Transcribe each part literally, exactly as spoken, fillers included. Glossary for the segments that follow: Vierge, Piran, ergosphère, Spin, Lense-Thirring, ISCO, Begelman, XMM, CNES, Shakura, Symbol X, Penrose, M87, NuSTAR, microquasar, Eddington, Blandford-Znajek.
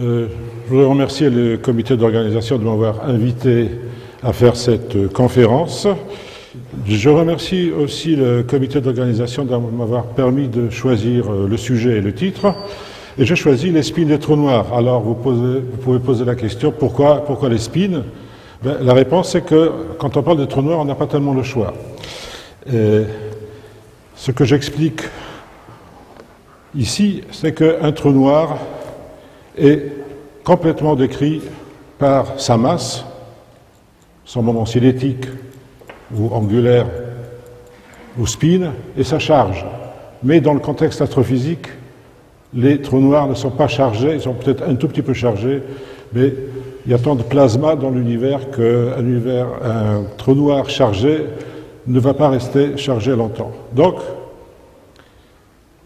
Euh, je voudrais remercier le comité d'organisation de m'avoir invité à faire cette conférence. Je remercie aussi le comité d'organisation de m'avoir permis de choisir le sujet et le titre. Et j'ai choisi les spins des trous noirs. Alors vous, posez, vous pouvez poser la question, pourquoi, pourquoi les spins? Ben, la réponse est que quand on parle des trous noirs, on n'a pas tellement le choix. Et ce que j'explique ici, c'est qu'un trou noir est complètement décrit par sa masse, son moment cinétique ou angulaire ou spin, et sa charge. Mais dans le contexte astrophysique, les trous noirs ne sont pas chargés, ils sont peut-être un tout petit peu chargés, mais il y a tant de plasma dans l'univers qu'un univers, un trou noir chargé ne va pas rester chargé longtemps. Donc,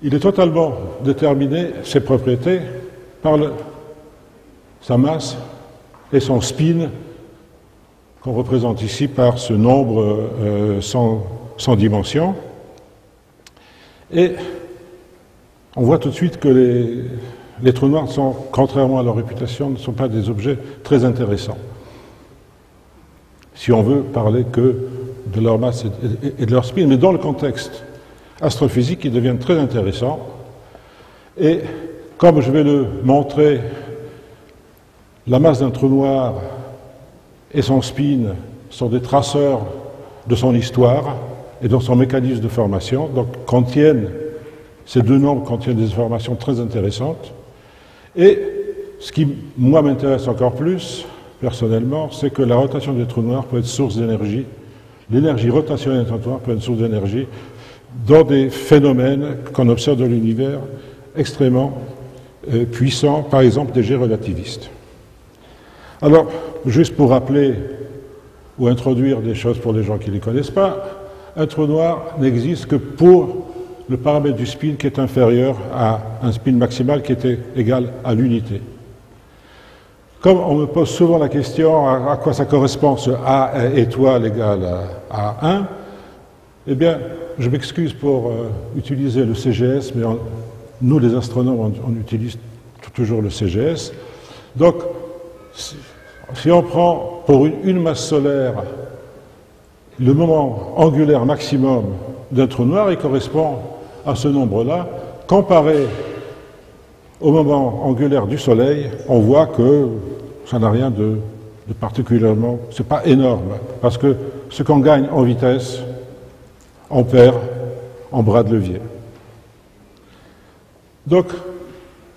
il est totalement déterminé, ses propriétés, par le, sa masse et son spin, qu'on représente ici par ce nombre euh, sans, sans dimension. Et on voit tout de suite que les, les trous noirs sont, contrairement à leur réputation, ne sont pas des objets très intéressants, si on veut parler que de leur masse et de leur spin. Mais dans le contexte astrophysique, ils deviennent très intéressants. Et comme je vais le montrer, la masse d'un trou noir et son spin sont des traceurs de son histoire et de son mécanisme de formation, donc contiennent, ces deux nombres contiennent des informations très intéressantes. Et ce qui, moi, m'intéresse encore plus, personnellement, c'est que la rotation des trous noirs peut être source d'énergie. L'énergie rotationnelle des trous noirs peut être source d'énergie dans des phénomènes qu'on observe dans l'univers extrêmement euh, puissants, par exemple des jets relativistes. Alors, juste pour rappeler ou introduire des choses pour les gens qui ne les connaissent pas, un trou noir n'existe que pour le paramètre du spin qui est inférieur à un spin maximal qui était égal à l'unité. Comme on me pose souvent la question à quoi ça correspond ce A étoile égale à un, eh bien, je m'excuse pour euh, utiliser le C G S, mais on, nous, les astronomes, on, on utilise toujours le C G S. Donc, si, si on prend pour une, une masse solaire le moment angulaire maximum d'un trou noir, il correspond à ce nombre-là. Comparé au moment angulaire du Soleil, on voit que ça n'a rien de, de particulièrement... c'est pas énorme, parce que ce qu'on gagne en vitesse, on perd en bras de levier. Donc,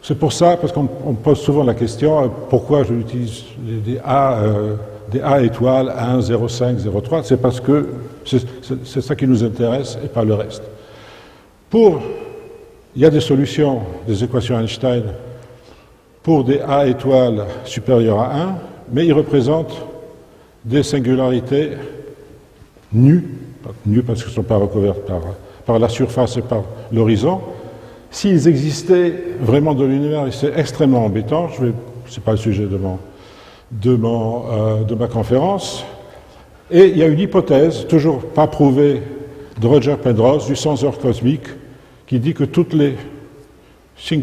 c'est pour ça, parce qu'on pose souvent la question, pourquoi je utilise des A... Euh, des A étoiles, un, zéro virgule cinq, zéro virgule trois, c'est parce que c'est ça qui nous intéresse et pas le reste. Pour, il y a des solutions des équations Einstein pour des A étoiles supérieures à un, mais ils représentent des singularités nues, nues parce qu'elles ne sont pas recouvertes par, par la surface et par l'horizon. S'ils existaient vraiment dans l'univers, et c'est extrêmement embêtant, ce n'est pas le sujet de mon... De, mon, euh, de ma conférence, et il y a une hypothèse, toujours pas prouvée, de Roger Penrose, du censeur cosmique, qui dit que toutes les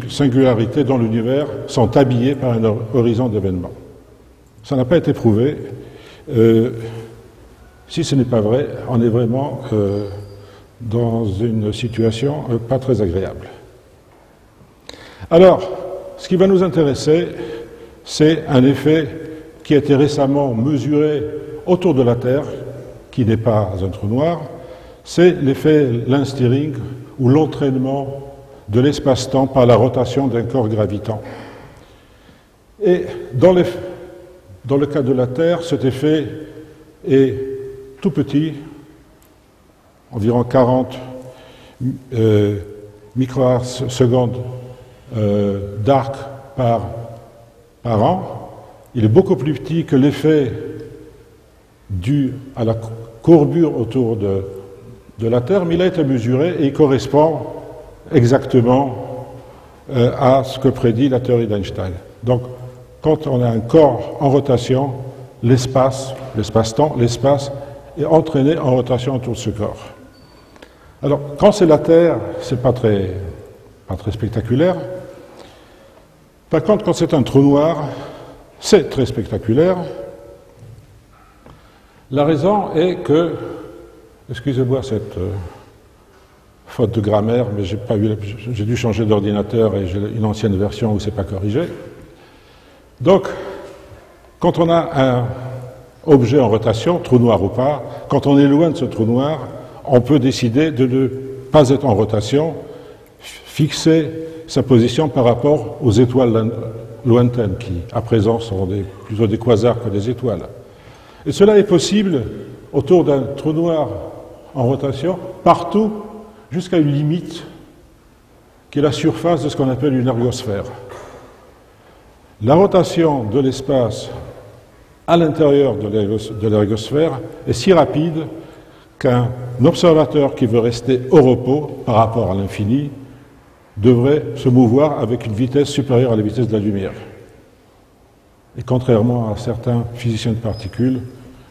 singularités dans l'univers sont habillées par un horizon d'événements. Ça n'a pas été prouvé. Euh, si ce n'est pas vrai, on est vraiment euh, dans une situation euh, pas très agréable. Alors, ce qui va nous intéresser, c'est un effet qui a été récemment mesuré autour de la Terre, qui n'est pas un trou noir, c'est l'effet Lense-Thirring, ou l'entraînement de l'espace-temps par la rotation d'un corps gravitant. Et dans, les, dans le cas de la Terre, cet effet est tout petit, environ quarante euh, microarcs secondes euh, d'arc par par an. Il est beaucoup plus petit que l'effet dû à la courbure autour de, de la Terre, mais il a été mesuré et il correspond exactement euh, à ce que prédit la théorie d'Einstein. Donc, quand on a un corps en rotation, l'espace, l'espace-temps, l'espace est entraîné en rotation autour de ce corps. Alors, quand c'est la Terre, c'est pas très, pas très spectaculaire. Par contre, quand c'est un trou noir, c'est très spectaculaire. La raison est que, excusez-moi cette euh, faute de grammaire, mais j'ai pas eu, j'ai dû changer d'ordinateur et j'ai une ancienne version où c'est pas corrigé. Donc, quand on a un objet en rotation, trou noir ou pas, quand on est loin de ce trou noir, on peut décider de ne pas être en rotation, fixer sa position par rapport aux étoiles lointaines, qui à présent sont des, plutôt des quasars que des étoiles. Et cela est possible autour d'un trou noir en rotation, partout, jusqu'à une limite qui est la surface de ce qu'on appelle une ergosphère. La rotation de l'espace à l'intérieur de l'ergosphère est si rapide qu'un observateur qui veut rester au repos par rapport à l'infini devrait se mouvoir avec une vitesse supérieure à la vitesse de la lumière. Et contrairement à certains physiciens de particules,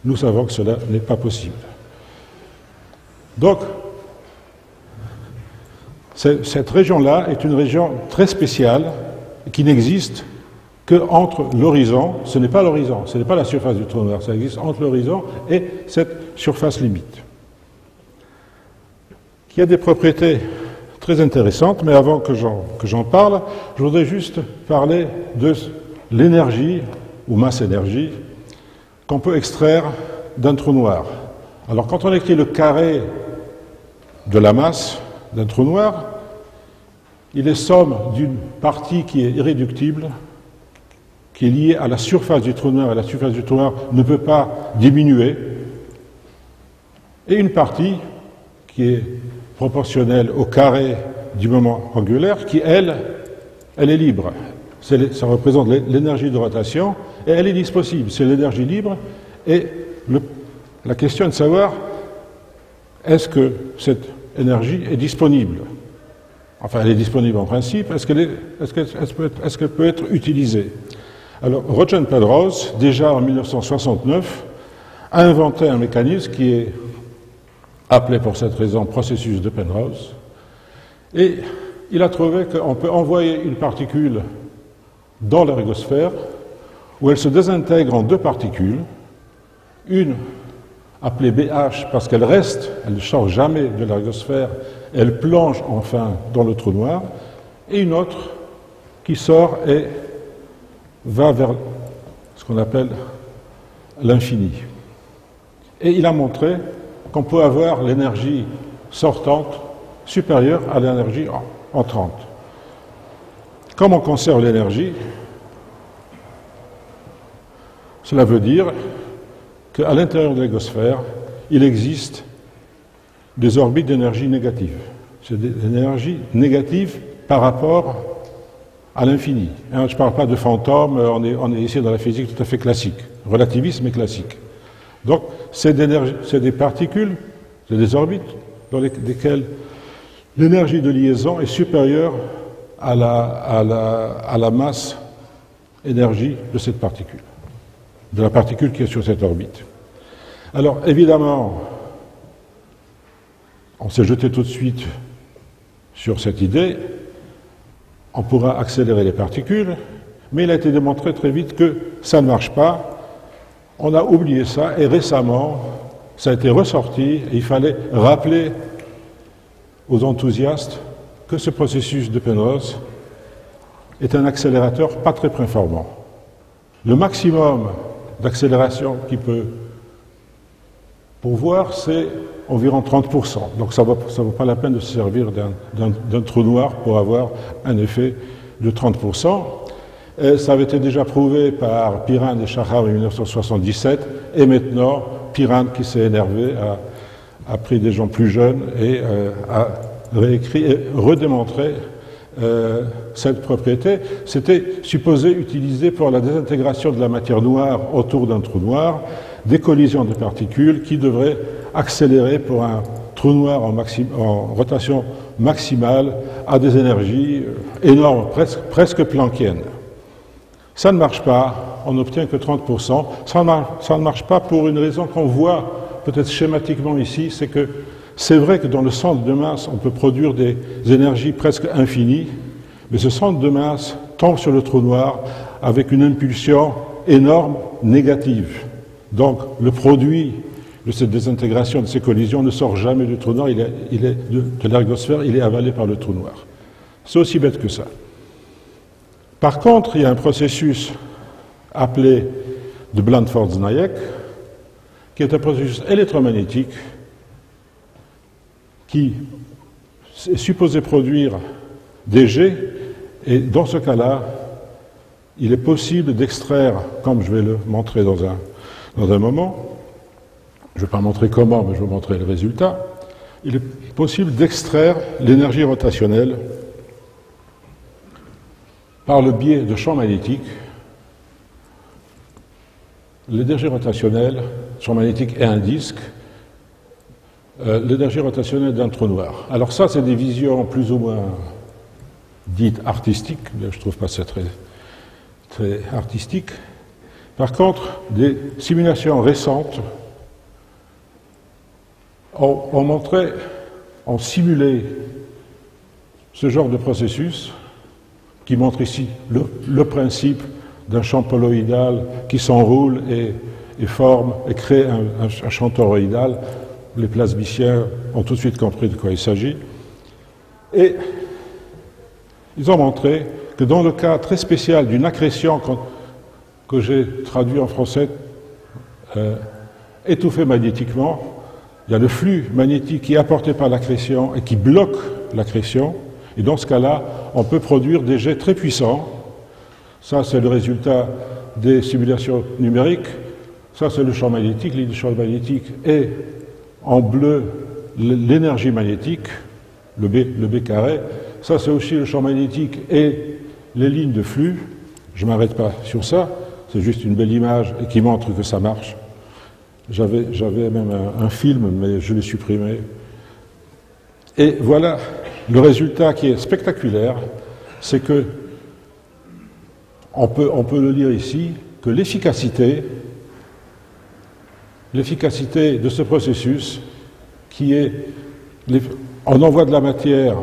nous savons que cela n'est pas possible. Donc, cette région-là est une région très spéciale qui n'existe qu'entre l'horizon, ce n'est pas l'horizon, ce n'est pas la surface du trou noir, ça existe entre l'horizon et cette surface limite, qui a des propriétés très intéressantes, mais avant que j'en que j'en parle, je voudrais juste parler de l'énergie, ou masse-énergie, qu'on peut extraire d'un trou noir. Alors quand on écrit le carré de la masse d'un trou noir, il est somme d'une partie qui est irréductible, qui est liée à la surface du trou noir, et la surface du trou noir ne peut pas diminuer, et une partie qui est proportionnelle au carré du moment angulaire, qui, elle, elle est libre. Ça représente l'énergie de rotation, et elle est disponible, c'est l'énergie libre, et le, la question est de savoir, est-ce que cette énergie est disponible? Enfin, elle est disponible en principe, est-ce qu'elle est, est-ce qu'elle, est-ce qu'elle peut être, est-ce qu'elle peut être utilisée? Alors, Roger et Penrose, déjà en mille neuf cent soixante-neuf, a inventé un mécanisme qui est appelé pour cette raison processus de Penrose, et il a trouvé qu'on peut envoyer une particule dans l'ergosphère, où elle se désintègre en deux particules, une appelée B H parce qu'elle reste, elle ne sort jamais de l'ergosphère, elle plonge enfin dans le trou noir, et une autre qui sort et va vers ce qu'on appelle l'infini. Et il a montré qu'on peut avoir l'énergie sortante supérieure à l'énergie entrante. Comme on conserve l'énergie, cela veut dire qu'à l'intérieur de l'ergosphère, il existe des orbites d'énergie négative. C'est des énergies négatives par rapport à l'infini. Hein, je ne parle pas de fantômes, on est, on est ici dans la physique tout à fait classique, relativisme et classique. Donc, c'est des particules, c'est des orbites dans lesquelles l'énergie de liaison est supérieure à la, à la, à la masse énergie de cette particule, de la particule qui est sur cette orbite. Alors, évidemment, on s'est jeté tout de suite sur cette idée, on pourra accélérer les particules, mais il a été démontré très vite que ça ne marche pas, on a oublié ça, et récemment, ça a été ressorti, et il fallait rappeler aux enthousiastes que ce processus de Penrose est un accélérateur pas très performant. Le maximum d'accélération qu'il peut pourvoir, c'est environ trente pour cent. Donc ça ne vaut pas la peine de se servir d'un trou noir pour avoir un effet de trente pour cent. Et ça avait été déjà prouvé par Piran et Shakura en mille neuf cent soixante-dix-sept, et maintenant Piran, qui s'est énervé, a, a pris des gens plus jeunes et euh, a réécrit et redémontré euh, cette propriété. C'était supposé utiliser pour la désintégration de la matière noire autour d'un trou noir, des collisions de particules qui devraient accélérer pour un trou noir en, maxi en rotation maximale à des énergies énormes, presque, presque planckiennes. Ça ne marche pas, on n'obtient que trente pour cent. Ça, ça ne marche pas pour une raison qu'on voit peut-être schématiquement ici, c'est que c'est vrai que dans le centre de masse, on peut produire des énergies presque infinies, mais ce centre de masse tombe sur le trou noir avec une impulsion énorme négative. Donc le produit de cette désintégration, de ces collisions, ne sort jamais du trou noir, il est, il est de, de l'ergosphère, il est avalé par le trou noir. C'est aussi bête que ça. Par contre, il y a un processus appelé de Blandford-Znajek, qui est un processus électromagnétique qui est supposé produire des jets, et dans ce cas-là, il est possible d'extraire, comme je vais le montrer dans un, dans un moment, je ne vais pas montrer comment, mais je vais montrer le résultat, il est possible d'extraire l'énergie rotationnelle par le biais de champs magnétiques. L'énergie rotationnelle, champ magnétique est un disque, euh, l'énergie rotationnelle d'un trou noir. Alors ça, c'est des visions plus ou moins dites artistiques, mais je ne trouve pas ça très, très artistique. Par contre, des simulations récentes ont, ont montré, ont simulé ce genre de processus, qui montre ici le, le principe d'un champ poloïdal qui s'enroule et, et forme et crée un, un, un champ toroïdal. Les plasmiciens ont tout de suite compris de quoi il s'agit. Et ils ont montré que dans le cas très spécial d'une accrétion que, que j'ai traduit en français, euh, étouffée magnétiquement, il y a le flux magnétique qui est apporté par l'accrétion et qui bloque l'accrétion. Et dans ce cas-là, on peut produire des jets très puissants. Ça, c'est le résultat des simulations numériques. Ça, c'est le champ magnétique, l'île du champ magnétique, et en bleu, l'énergie magnétique, le B, le B carré. Ça, c'est aussi le champ magnétique et les lignes de flux. Je ne m'arrête pas sur ça, c'est juste une belle image qui montre que ça marche. J'avais j'avais même un, un film, mais je l'ai supprimé. Et voilà. Le résultat qui est spectaculaire, c'est que, on peut, on peut le dire ici, que l'efficacité, l'efficacité de ce processus, qui est, on envoie de la matière,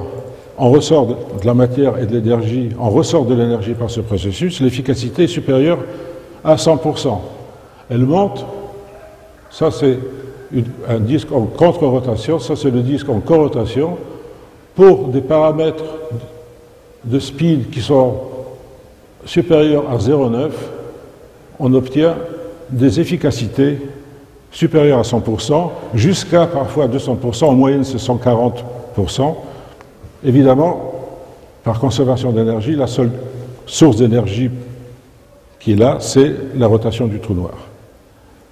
on ressort de la matière et de l'énergie, on ressort de l'énergie par ce processus, l'efficacité est supérieure à cent pour cent. Elle monte, ça c'est un disque en contre-rotation, ça c'est le disque en corrotation, pour des paramètres de speed qui sont supérieurs à zéro virgule neuf, on obtient des efficacités supérieures à cent pour cent, jusqu'à parfois deux cents pour cent, en moyenne c'est cent quarante pour cent. Évidemment, par conservation d'énergie, la seule source d'énergie qui est là, c'est la rotation du trou noir.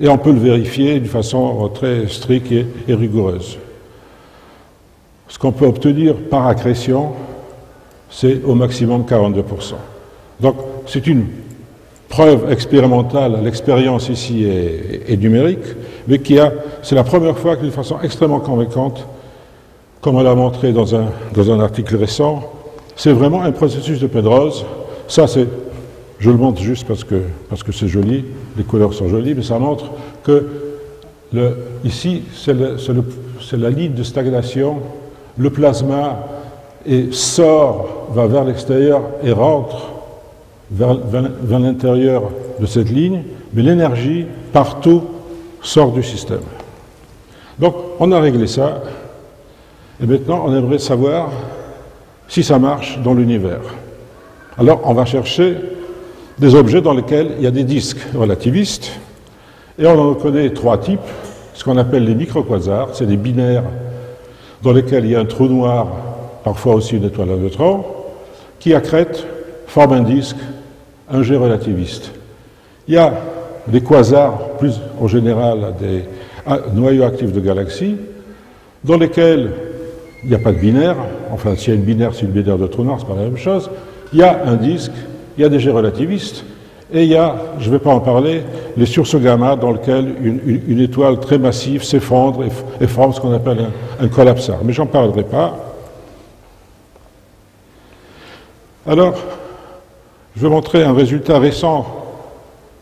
Et on peut le vérifier d'une façon très stricte et rigoureuse. Ce qu'on peut obtenir par accrétion, c'est au maximum quarante-deux pour cent. Donc, c'est une preuve expérimentale, l'expérience ici est, est numérique, mais qui a, c'est la première fois que, d'une façon extrêmement convaincante, comme on l'a montré dans un, dans un article récent, c'est vraiment un processus de Penrose. Ça, c'est, je le montre juste parce que, parce que c'est joli, les couleurs sont jolies, mais ça montre que, le, ici, c'est la ligne de stagnation. Le plasma et sort, va vers l'extérieur et rentre vers, vers, vers l'intérieur de cette ligne, mais l'énergie, partout, sort du système. Donc, on a réglé ça, et maintenant, on aimerait savoir si ça marche dans l'univers. Alors, on va chercher des objets dans lesquels il y a des disques relativistes, et on en connaît trois types, ce qu'on appelle les microquasars, c'est des binaires dans lesquels il y a un trou noir, parfois aussi une étoile à neutrons, qui accrète, forme un disque, un jet relativiste. Il y a des quasars, plus en général des noyaux actifs de galaxies, dans lesquels il n'y a pas de binaire, enfin s'il y a une binaire, c'est une binaire de trou noir, c'est pas la même chose, il y a un disque, il y a des jets relativistes, et il y a, je ne vais pas en parler, les sursauts gamma dans lesquels une, une, une étoile très massive s'effondre et, et forme ce qu'on appelle un, un collapsar. Mais j'en parlerai pas. Alors, je vais montrer un résultat récent,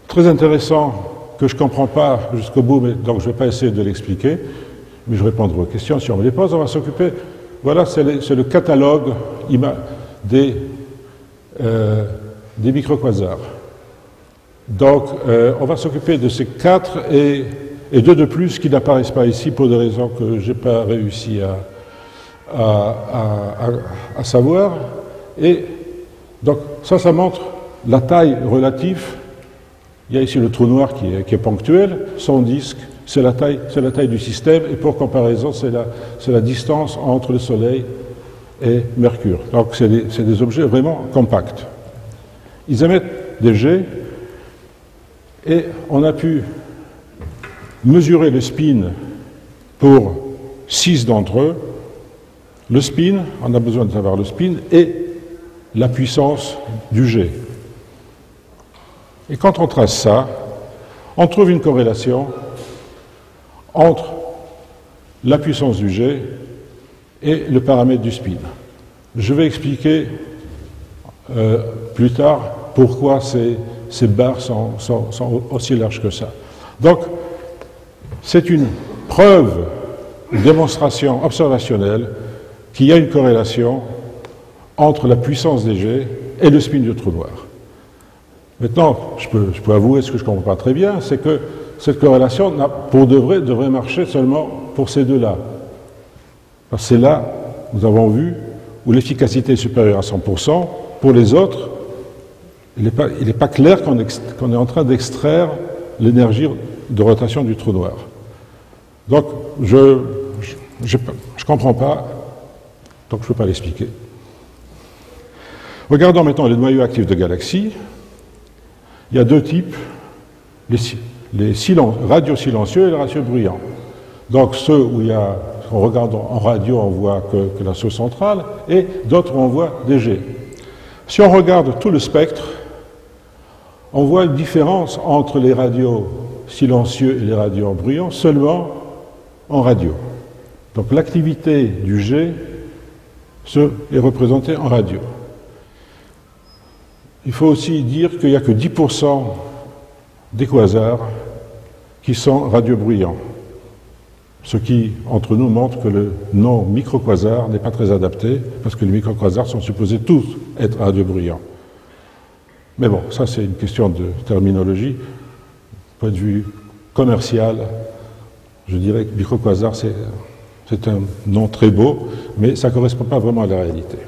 très intéressant, que je ne comprends pas jusqu'au bout, mais, donc je ne vais pas essayer de l'expliquer, mais je répondrai aux questions. Si on me les pose, on va s'occuper. Voilà, c'est le catalogue des... Euh, des microquasars. Donc, euh, on va s'occuper de ces quatre et, et deux de plus qui n'apparaissent pas ici pour des raisons que je n'ai pas réussi à, à, à, à savoir. Et donc, ça, ça montre la taille relative. Il y a ici le trou noir qui est, qui est ponctuel. Son disque, c'est la taille, c'est la taille du système. Et pour comparaison, c'est la, c'est la distance entre le Soleil et Mercure. Donc, c'est des, c'est des objets vraiment compacts. Ils émettent des jets. Et on a pu mesurer le spin pour six d'entre eux. Le spin, on a besoin de savoir le spin, et la puissance du jet. Et quand on trace ça, on trouve une corrélation entre la puissance du jet et le paramètre du spin. Je vais expliquer euh, plus tard pourquoi c'est... ces barres sont, sont, sont aussi larges que ça. Donc, c'est une preuve, une démonstration observationnelle qu'il y a une corrélation entre la puissance des jets et le spin du trou noir. Maintenant, je peux, je peux avouer ce que je ne comprends pas très bien, c'est que cette corrélation, pour de vrai, devrait marcher seulement pour ces deux-là. Parce que c'est là, nous avons vu, où l'efficacité est supérieure à cent pour cent. Pour les autres, il n'est pas, il n'est pas clair qu'on qu'on est en train d'extraire l'énergie de rotation du trou noir. Donc, je ne comprends pas, donc je ne peux pas l'expliquer. Regardons maintenant les noyaux actifs de galaxies. Il y a deux types, les, les silen, radio-silencieux et les radio-bruyants. Donc, ceux où il y a, on regarde en radio, on voit que, que la source centrale, et d'autres où on voit des jets. Si on regarde tout le spectre, on voit une différence entre les radios silencieux et les radios bruyants seulement en radio. Donc l'activité du jet est représentée en radio. Il faut aussi dire qu'il n'y a que dix pour cent des quasars qui sont radio-bruyants, ce qui, entre nous, montre que le nom microquasar n'est pas très adapté, parce que les microquasars sont supposés tous être radio-bruyants. Mais bon, ça c'est une question de terminologie. Du point de vue commercial, je dirais que microquasar c'est un nom très beau, mais ça ne correspond pas vraiment à la réalité.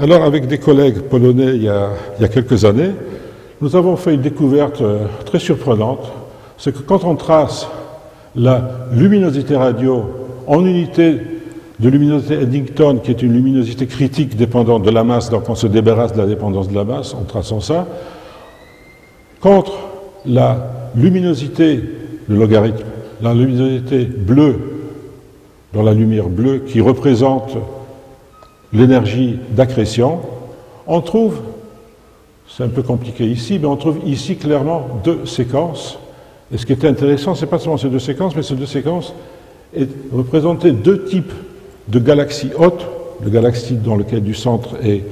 Alors, avec des collègues polonais il y a, il y a quelques années, nous avons fait une découverte très surprenante, c'est que quand on trace la luminosité radio en unité de luminosité Eddington, qui est une luminosité critique dépendante de la masse, donc on se débarrasse de la dépendance de la masse en traçant ça, contre la luminosité, le logarithme, la luminosité bleue, dans la lumière bleue, qui représente l'énergie d'accrétion, on trouve, c'est un peu compliqué ici, mais on trouve ici clairement deux séquences. Et ce qui est intéressant, ce n'est pas seulement ces deux séquences, mais ces deux séquences représentent deux types de galaxies hautes, de galaxies dans lesquelles du centre est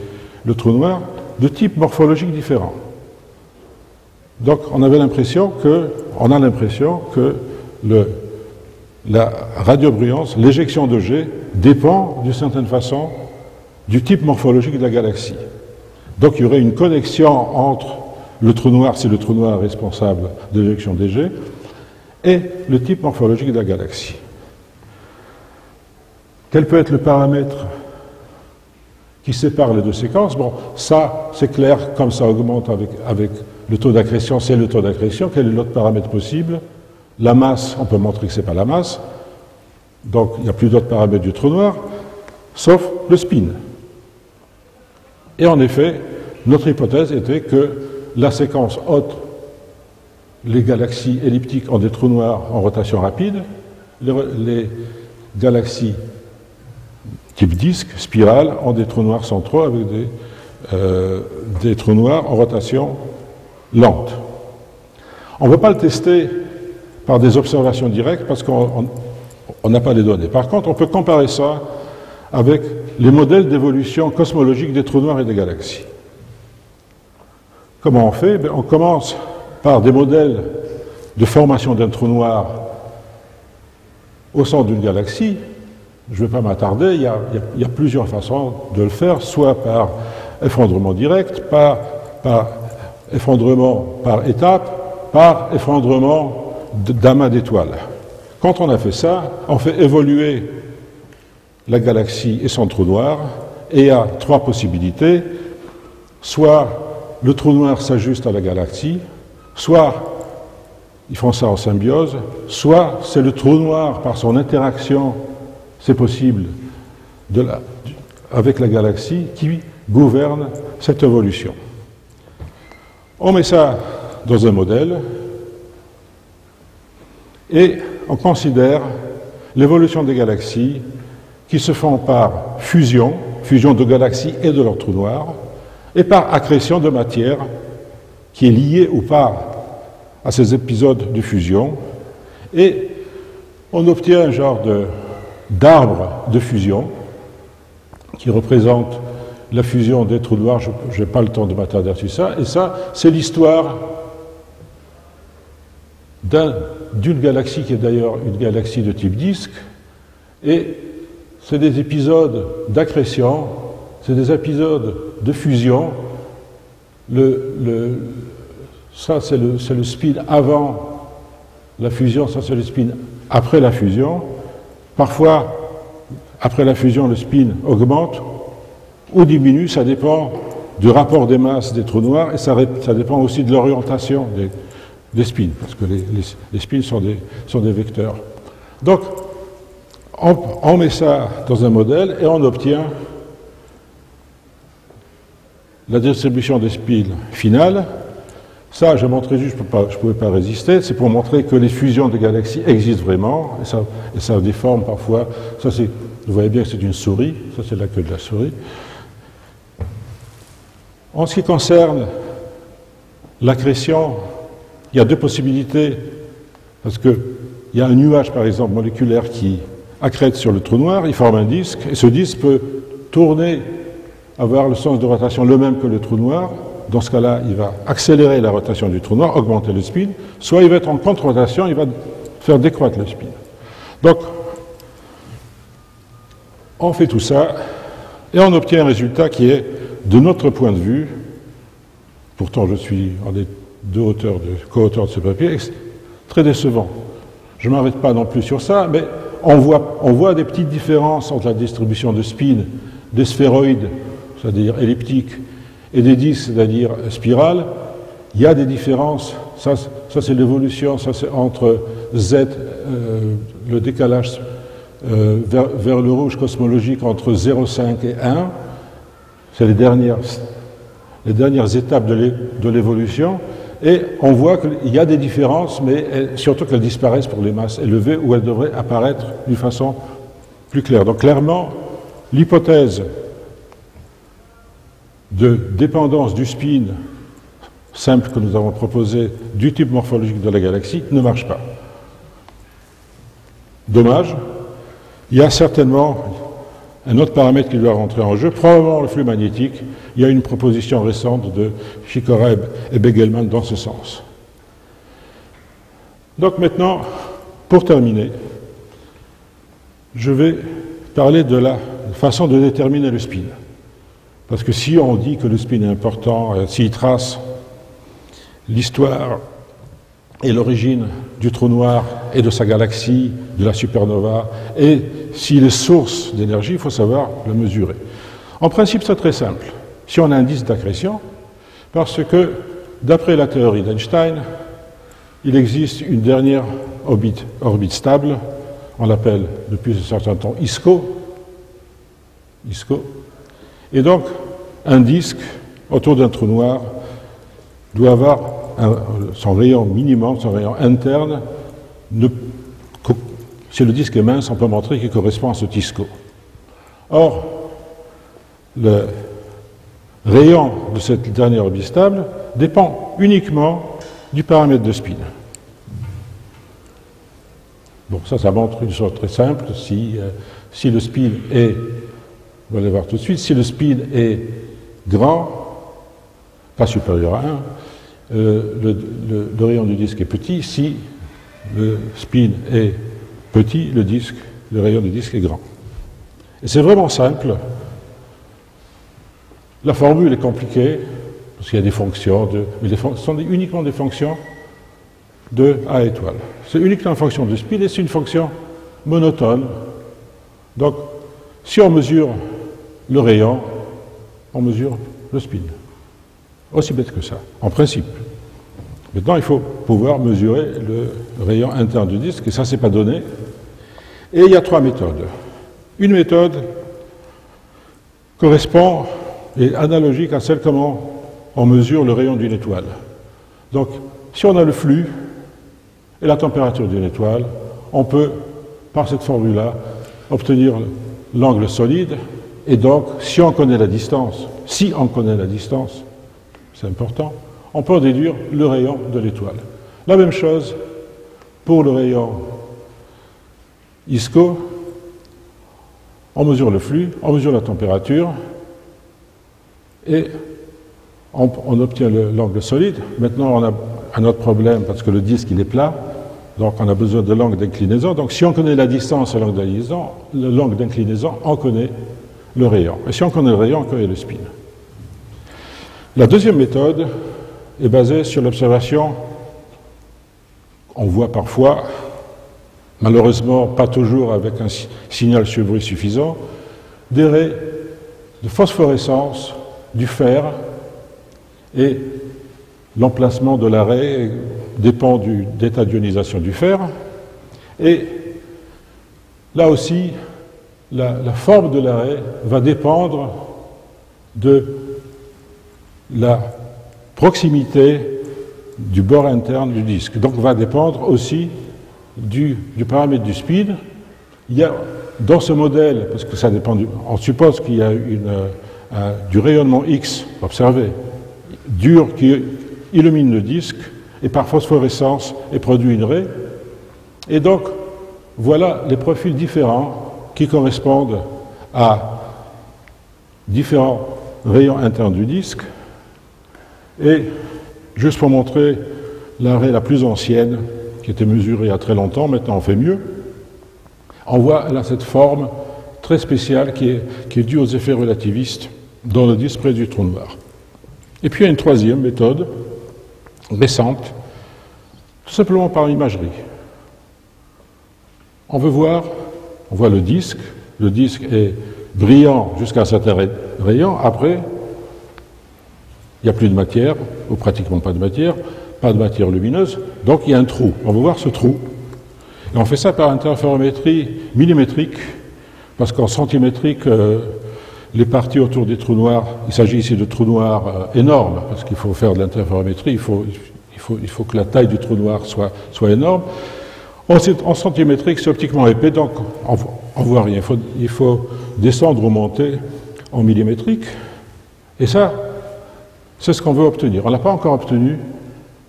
le trou noir, de types morphologiques différents. Donc, on avait l'impression que, on a l'impression que le, la radiobruyance, l'éjection de jet, dépend d'une certaine façon du type morphologique de la galaxie. Donc, il y aurait une connexion entre le trou noir, c'est le trou noir responsable de l'éjection des jets, et le type morphologique de la galaxie. Quel peut être le paramètre qui sépare les deux séquences? Bon, ça, c'est clair, comme ça augmente avec, avec le taux d'accrétion, c'est le taux d'accrétion. Quel est l'autre paramètre possible? La masse, on peut montrer que ce n'est pas la masse. Donc, il n'y a plus d'autres paramètres du trou noir, sauf le spin. Et en effet, notre hypothèse était que la séquence haute, les galaxies elliptiques ont des trous noirs en rotation rapide, les, les galaxies type disque, spirale, ont des trous noirs centraux avec des, euh, des trous noirs en rotation lente. On ne peut pas le tester par des observations directes parce qu'on n'a pas les données. Par contre, on peut comparer ça avec les modèles d'évolution cosmologique des trous noirs et des galaxies. Comment on fait? On commence par des modèles de formation d'un trou noir au centre d'une galaxie. Je ne vais pas m'attarder, il y a, il y a plusieurs façons de le faire, soit par effondrement direct, par, par effondrement par étape, par effondrement d'amas d'étoiles. Quand on a fait ça, on fait évoluer la galaxie et son trou noir, et il y a trois possibilités. Soit le trou noir s'ajuste à la galaxie, soit ils font ça en symbiose, soit c'est le trou noir par son interaction, c'est possible, de la, avec la galaxie, qui gouverne cette évolution. On met ça dans un modèle et on considère l'évolution des galaxies qui se font par fusion, fusion de galaxies et de leurs trous noirs, et par accrétion de matière qui est liée ou pas à ces épisodes de fusion, et on obtient un genre d'arbre de, de fusion qui représente la fusion des trous noirs. Je n'ai pas le temps de m'attarder sur ça, et ça, c'est l'histoire d'un, d'une galaxie qui est d'ailleurs une galaxie de type disque, et c'est des épisodes d'accrétion, c'est des épisodes de fusion. Le, le, ça, c'est le, le spin avant la fusion, ça, c'est le spin après la fusion. Parfois, après la fusion, le spin augmente ou diminue, ça dépend du rapport des masses des trous noirs, et ça, ça dépend aussi de l'orientation des, des spins, parce que les, les, les spins sont des, sont des vecteurs. Donc, On, on met ça dans un modèle et on obtient la distribution des spins finale. Ça, je montrais juste, je ne pouvais pas résister, c'est pour montrer que les fusions de galaxies existent vraiment, et ça, et ça déforme parfois. Ça, c'est, vous voyez bien que c'est une souris, ça c'est la queue de la souris. En ce qui concerne l'accrétion, il y a deux possibilités, parce qu'il y a un nuage, par exemple, moléculaire qui accrète sur le trou noir, il forme un disque, et ce disque peut tourner, avoir le sens de rotation le même que le trou noir. Dans ce cas-là, il va accélérer la rotation du trou noir, augmenter le spin, soit il va être en contre-rotation, il va faire décroître le spin. Donc, on fait tout ça, et on obtient un résultat qui est, de notre point de vue, pourtant je suis en des deux auteurs, de, co-auteurs de ce papier, très décevant. Je ne m'arrête pas non plus sur ça, mais On voit, on voit des petites différences entre la distribution de spin des sphéroïdes, c'est-à-dire elliptiques, et des disques, c'est-à-dire spirales. Il y a des différences, ça, ça c'est l'évolution, ça c'est entre Z, euh, le décalage euh, vers, vers le rouge cosmologique entre zéro virgule cinq et un, c'est les dernières, les dernières étapes de l'évolution. Et on voit qu'il y a des différences, mais surtout qu'elles disparaissent pour les masses élevées, où elles devraient apparaître d'une façon plus claire. Donc clairement, l'hypothèse de dépendance du spin simple que nous avons proposée du type morphologique de la galaxie ne marche pas. Dommage. Il y a certainement un autre paramètre qui doit rentrer en jeu, probablement le flux magnétique. Il y a une proposition récente de Shakura et Begelman dans ce sens. Donc maintenant, pour terminer, je vais parler de la façon de déterminer le spin. Parce que si on dit que le spin est important, s'il trace l'histoire et l'origine du trou noir et de sa galaxie, de la supernova, et s'il est source d'énergie, il faut savoir le mesurer. En principe, c'est très simple. Si on a un disque d'accrétion, parce que, d'après la théorie d'Einstein, il existe une dernière orbite, orbite stable, on l'appelle depuis un certain temps ISCO, ISCO, et donc un disque autour d'un trou noir doit avoir un, son rayon minimum, son rayon interne. Ne, si le disque est mince, on peut montrer qu'il correspond à ce ISCO. Or, le rayon de cette dernière orbite stable dépend uniquement du paramètre de spin. Bon, ça, ça montre une chose très simple. Si, euh, si le spin est, vous allez voir tout de suite, si le spin est grand, pas supérieur à un, euh, le, le, le rayon du disque est petit. Si le spin est petit, le disque, le rayon du disque est grand. Et c'est vraiment simple. La formule est compliquée, parce qu'il y a des fonctions, de, mais les fon- sont uniquement des fonctions de A étoile. C'est uniquement une fonction de speed et c'est une fonction monotone. Donc, si on mesure le rayon, on mesure le speed. Aussi bête que ça, en principe. Maintenant, il faut pouvoir mesurer le rayon interne du disque, et ça, c'est pas donné. Et il y a trois méthodes. Une méthode correspond et analogique à celle comment on mesure le rayon d'une étoile. Donc, si on a le flux et la température d'une étoile, on peut, par cette formule-là, obtenir l'angle solide, et donc, si on connaît la distance, si on connaît la distance, c'est important, on peut en déduire le rayon de l'étoile. La même chose pour le rayon ISCO, on mesure le flux, on mesure la température, et on, on obtient l'angle solide. Maintenant, on a un autre problème, parce que le disque, il est plat, donc on a besoin de l'angle d'inclinaison. Donc, si on connaît la distance et l'angle d'inclinaison, on connaît le rayon. Et si on connaît le rayon, on connaît le spin. La deuxième méthode est basée sur l'observation. On voit parfois, malheureusement, pas toujours avec un signal sur bruit suffisant, des raies de phosphorescence du fer, et l'emplacement de la raie dépend du, de l'état d'ionisation du fer. Et là aussi, la, la forme de la raie va dépendre de la proximité du bord interne du disque. Donc va dépendre aussi du, du paramètre du speed. Il y a, dans ce modèle, parce que ça dépend du, on suppose qu'il y a une, un, du rayonnement X observé, dur qui illumine le disque, et par phosphorescence est produit une raie. Et donc, voilà les profils différents qui correspondent à différents rayons internes du disque. Et juste pour montrer la raie la plus ancienne, qui était mesurée il y a très longtemps, maintenant on fait mieux, on voit là cette forme très spéciale qui est, qui est due aux effets relativistes dans le disque près du trou noir. Et puis il y a une troisième méthode, récente, tout simplement par imagerie. On veut voir, on voit le disque, le disque est brillant jusqu'à un certain rayon, après, il n'y a plus de matière, ou pratiquement pas de matière, pas de matière lumineuse, donc il y a un trou, on veut voir ce trou. Et on fait ça par interférométrie millimétrique, parce qu'en centimétrique, euh, les parties autour des trous noirs, il s'agit ici de trous noirs euh, énormes, parce qu'il faut faire de l'interférométrie, il faut, il, faut, il faut que la taille du trou noir soit, soit énorme. En, en centimétrique, c'est optiquement épais, donc on, on voit rien. Il faut, il faut descendre ou monter en millimétrique. Et ça, c'est ce qu'on veut obtenir. On ne l'a pas encore obtenu,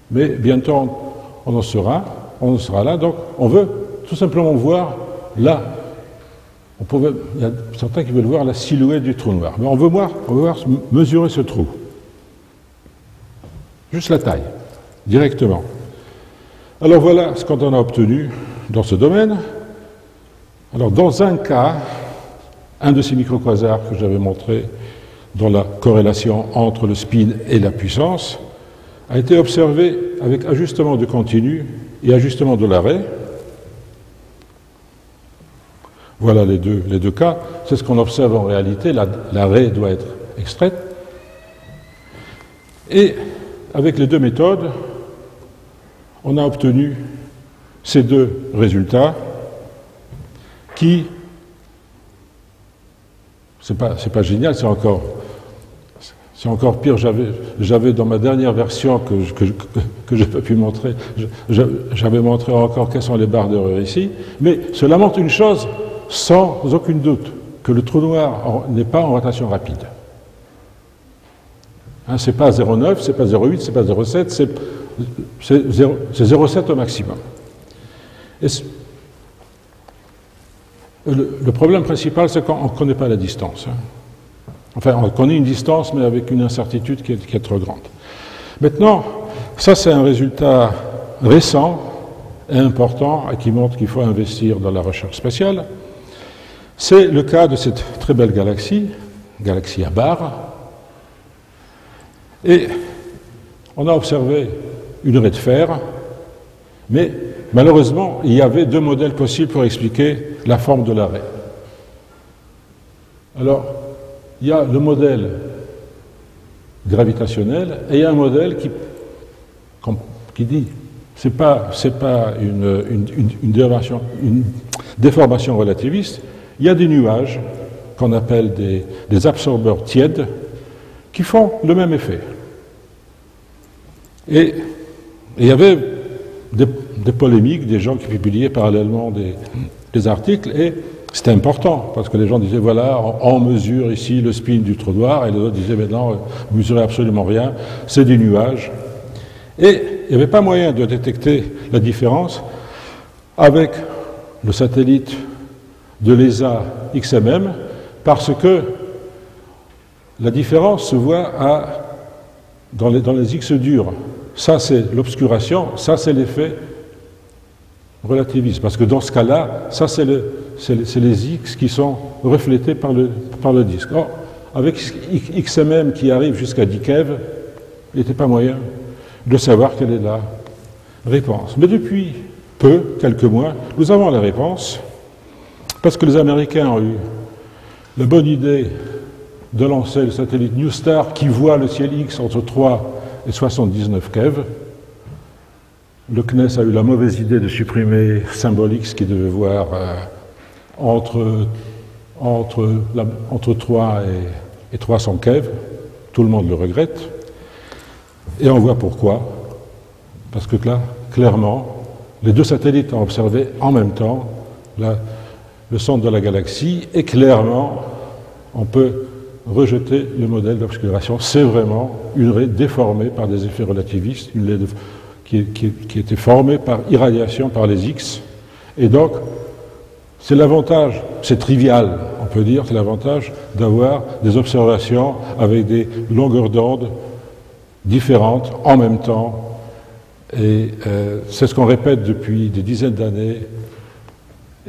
mais bientôt on en sera, on en sera là. Donc on veut tout simplement voir là. On pouvait, il y a certains qui veulent voir la silhouette du trou noir. Mais on veut voir, on veut voir mesurer ce trou. Juste la taille, directement. Alors voilà ce qu'on en a obtenu dans ce domaine. Alors dans un cas, un de ces microquasars que j'avais montré, dont la corrélation entre le speed et la puissance, a été observé avec ajustement de continu et ajustement de l'arrêt. Voilà les deux, les deux cas, c'est ce qu'on observe en réalité, la, la raie doit être extraite. Et avec les deux méthodes, on a obtenu ces deux résultats qui, c'est pas, c'est pas génial, c'est encore, c'est encore pire, j'avais, j'avais dans ma dernière version que, que, que j'ai pas pu montrer, j'avais montré encore quelles sont les barres d'erreur ici, mais cela montre une chose, sans aucun doute que le trou noir n'est pas en rotation rapide. Hein, c'est pas zéro virgule neuf, c'est pas zéro virgule huit, c'est pas zéro virgule sept, c'est, c'est zéro virgule sept au maximum. Et le, le problème principal, c'est qu'on ne connaît pas la distance. Hein. Enfin, on connaît une distance, mais avec une incertitude qui est, qui est trop grande. Maintenant, ça c'est un résultat récent et important, et qui montre qu'il faut investir dans la recherche spatiale. C'est le cas de cette très belle galaxie, galaxie à barres, Et on a observé une raie de fer, mais malheureusement, il y avait deux modèles possibles pour expliquer la forme de la raie. Alors, il y a le modèle gravitationnel et il y a un modèle qui, qui dit c'est pas, c'est pas une, une, une, une, déformation, une déformation relativiste, il y a des nuages qu'on appelle des, des absorbeurs tièdes qui font le même effet. Et il y avait des, des polémiques, des gens qui publiaient parallèlement des, des articles, et c'était important, parce que les gens disaient, voilà, on, on mesure ici le spin du trou noir, et les autres disaient, mais non, vous ne mesurez absolument rien, c'est des nuages. Et il n'y avait pas moyen de détecter la différence avec le satellite de l'E S A X M M, parce que la différence se voit à, dans, les, dans les X durs. Ça, c'est l'obscuration, ça, c'est l'effet relativiste. Parce que dans ce cas-là, ça, c'est le, le, les X qui sont reflétés par le, par le disque. Or, avec X M M qui arrive jusqu'à dix keV, il n'était pas moyen de savoir quelle est la réponse. Mais depuis peu, quelques mois, nous avons la réponse, parce que les Américains ont eu la bonne idée de lancer le satellite NuSTAR qui voit le ciel X entre trois et soixante-dix-neuf keV. Le C N E S a eu la mauvaise idée de supprimer Symbol X qui devait voir euh, entre, entre, la, entre trois et trois cents keV. Tout le monde le regrette. Et on voit pourquoi. Parce que là, clairement, les deux satellites ont observé en même temps la, le centre de la galaxie et clairement, on peut rejeter le modèle d'obscuration. C'est vraiment une raie déformée par des effets relativistes, une raie de, qui, qui, qui était formée par irradiation par les X. Et donc, c'est l'avantage, c'est trivial, on peut dire, c'est l'avantage d'avoir des observations avec des longueurs d'onde différentes en même temps. Et euh, c'est ce qu'on répète depuis des dizaines d'années.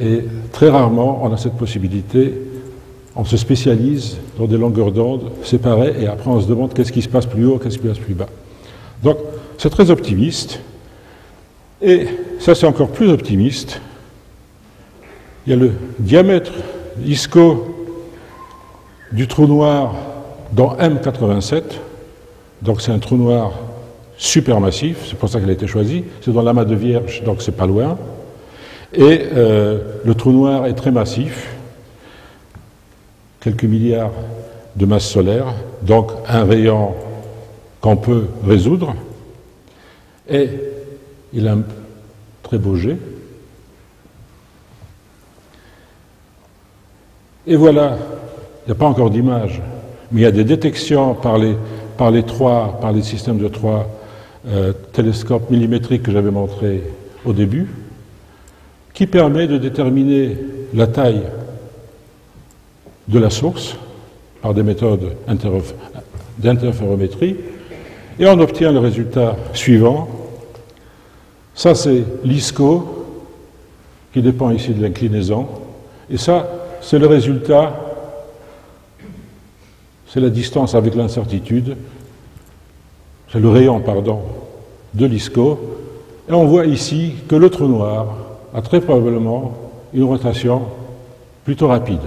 Et très rarement, on a cette possibilité. On se spécialise dans des longueurs d'onde séparées et après on se demande qu'est-ce qui se passe plus haut, qu'est-ce qui se passe plus bas. Donc c'est très optimiste et ça c'est encore plus optimiste. Il y a le diamètre I S C O du trou noir dans M quatre-vingt-sept, donc c'est un trou noir supermassif, c'est pour ça qu'elle a été choisie, c'est dans l'amas de Vierge, donc c'est pas loin. Et euh, le trou noir est très massif, quelques milliards de masses solaires, donc un rayon qu'on peut résoudre, et il a un très beau jet. Et voilà, il n'y a pas encore d'image, mais il y a des détections par les, par les, trois, par les systèmes de trois euh, télescopes millimétriques que j'avais montrés au début, qui permet de déterminer la taille de la source par des méthodes d'interférométrie et on obtient le résultat suivant. Ça c'est l'I S C O qui dépend ici de l'inclinaison et ça c'est le résultat, c'est la distance avec l'incertitude, c'est le rayon pardon de l'I S C O et on voit ici que le trou noir a très probablement une rotation plutôt rapide.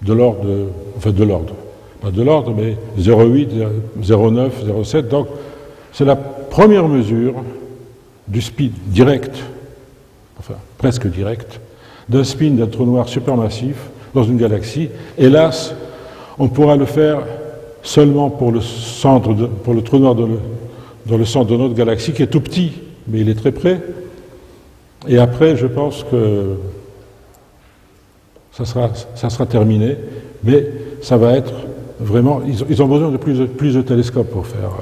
De l'ordre, enfin de l'ordre, pas de l'ordre, mais zéro virgule huit, zéro virgule neuf, zéro virgule sept. Donc, c'est la première mesure du spin direct, enfin presque direct, d'un spin d'un trou noir supermassif dans une galaxie. Hélas, on pourra le faire seulement pour le centre, de, pour le trou noir de le, dans le centre de notre galaxie, qui est tout petit, mais il est très près. Et après, je pense que Ça sera, ça sera terminé, mais ça va être vraiment... Ils, ils ont besoin de plus, de plus de télescopes pour faire,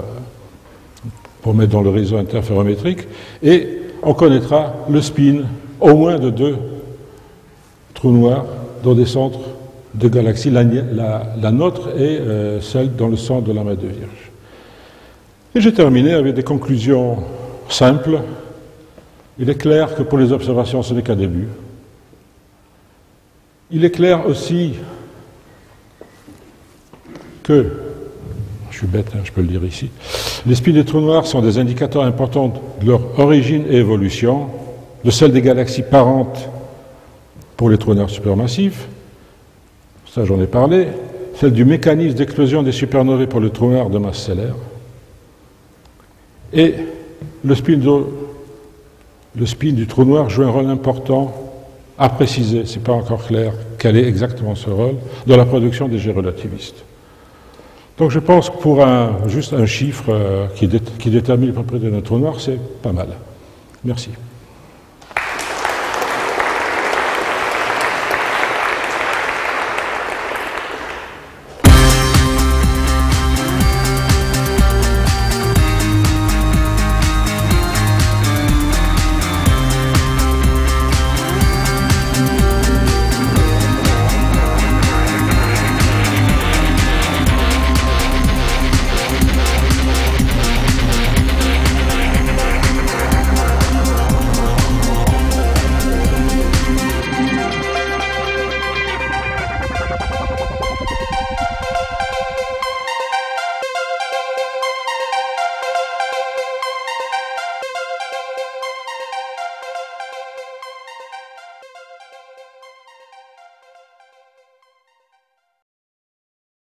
pour mettre dans le réseau interférométrique, et on connaîtra le spin au moins de deux trous noirs dans des centres de galaxies, la, la, la nôtre et euh, celle dans le centre de l'amas de Vierge. Et j'ai terminé avec des conclusions simples. Il est clair que pour les observations, ce n'est qu'un début. Il est clair aussi que Je suis bête, hein, je peux le dire ici. Les spins des trous noirs sont des indicateurs importants de leur origine et évolution, de celle des galaxies parentes pour les trous noirs supermassifs, ça j'en ai parlé, celle du mécanisme d'explosion des supernovae pour les trous noirs de masse stellaire, et le spin, de, le spin du trou noir joue un rôle important à préciser, c'est pas encore clair quel est exactement ce rôle, dans la production des jets relativistes. Donc je pense que pour un, juste un chiffre qui, dé, qui détermine les propriétés d'un trou noir, c'est pas mal. Merci.